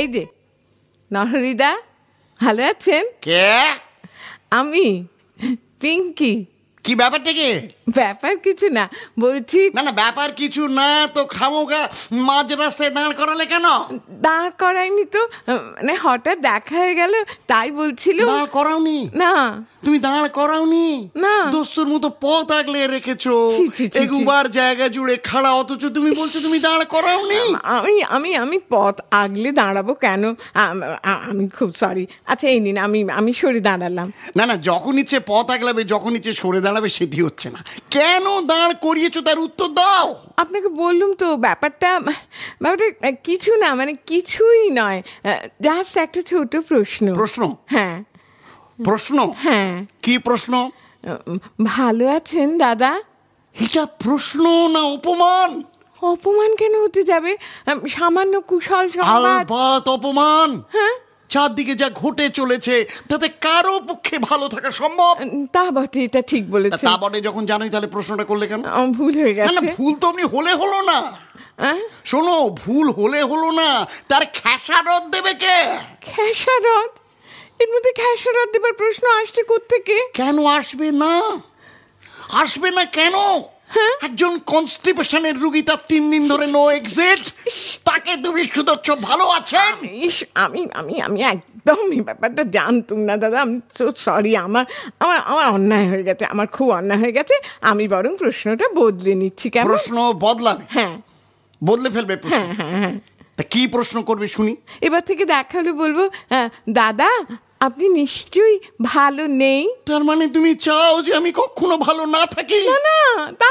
এই যে নরহরিদা, ভালো আছেন? কে? আমি পিঙ্কি। কি ব্যাপারটা? কি ব্যাপার? কিছু না, বলছি না ব্যাপার কিছু না তো খামোগা মাঝ রাস্তায় দাঁড় করালে কেন? দাঁড় করাইনি তো, মানে হঠাৎ দেখা হয়ে গেল তাই বলছিল। দাঁড় করাওনি? না। তুমি দাঁড় করাওনি? না। দস্তুর মতো পথ আগলে রেখেছো, একবার জায়গা জুড়ে খাড়া, অথচ তুমি বলছো তুমি দাঁড় করাওনি। আমি আমি আমি পথ আগলে দাঁড়াবো কেন? আমি খুব সরি। আচ্ছা এই নিন, আমি সরে দাঁড়ালাম। না না, যখন ইচ্ছে পথ আগলাবে, যখন ইচ্ছে সরে দাঁড়াবে, সেটি হচ্ছে না। কেন দাঁড় করিয়েছো তার উত্তর দাও। আপনাকে বললুম তো, ব্যাপারটা কিছু না, মানে কিছুই নয়, জাস্ট একটা ছোট প্রশ্ন। প্রশ্ন? হ্যাঁ প্রশ্ন। হ্যাঁ। কি প্রশ্ন? ভালো আছেন দাদা? এটা প্রশ্ন না অপমান? অপমান কেন হতে যাবে, সামান্য কুশল সংবাদ। আলবাত অপমান। হ্যাঁ, চারদিকে যা ঘটে চলেছে তাতে কারো পক্ষে ভালো থাকা সম্ভব? তা বটে, এটা ঠিক বলেছেন। তা বটে, যখন জানোই তাহলে প্রশ্নটা করলে কেন? ভুল হয়ে গেছে। না ভুল তো এমনি হলে হলো না। শোনো, ভুল হলে হলো না, তার খেসারত দেবে কে? খেসারত? এর মধ্যে খেসারত দেবার প্রশ্ন আসছে কোত্থেকে? কেন আসবে না? আসবে না কেন? একজন কনস্টিপেশনের রোগী, তার 3 দিন ধরে নো এক্সিট, তাকে তুমি শুধু ভালো আছেন। আমি আমি আমি একদম এই ব্যাপারটা জানতুম না দাদা, আমি সো সরি। আমার আমার আমার অন্যায় হয়ে গেছে, আমার খুব অন্যায় হয়ে গেছে। আমি বরং প্রশ্নটা বদলে নিচ্ছি। কেন? প্রশ্ন বদলাবে? হ্যাঁ, বদলে ফেলবে। হ্যাঁ হ্যাঁ। তা কি প্রশ্ন করবে শুনি? এবার থেকে দেখা হলে বলবো, দাদা আপনি নিশ্চয়ই ভালো নেই। তার মানে তুমি চাও যে আমি কখনো ভালো না থাকি? না, তা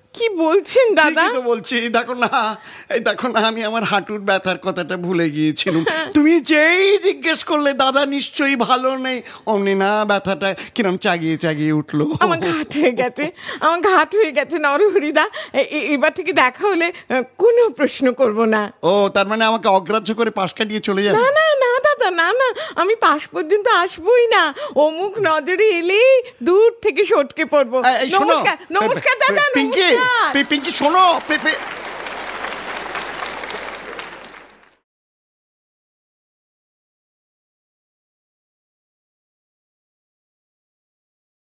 কি বলছেন দাদা? তো বলছি, দেখো না, এই দেখো না, আমি আমার হাঁটুর ব্যথার কথাটা ভুলে গিয়েছিলাম। তুমি যেই জিজ্ঞেস করলে দাদা নিশ্চয়ই ভালো নেই, অমনি না ব্যথাটা কিরম চাগিয়ে চাগিয়ে উঠলো। আমার ঘাট হয়ে গেছে, আমার ঘাট হয়ে গেছে নরহরিদা। এবার থেকে দেখা হলে কোনো প্রশ্ন করব না। ও তার মানে আমাকে অগ্রাহ্য করে পাশ কাটিয়ে চলে যাবে? না না দাদা, না না, আমি পাশ পর্যন্ত আসবই না। অমুক নজরে এলেই দূর থেকে সটকে পড়বো। নমস্কার নমস্কার দাদা। পিঙ্কি শোনো।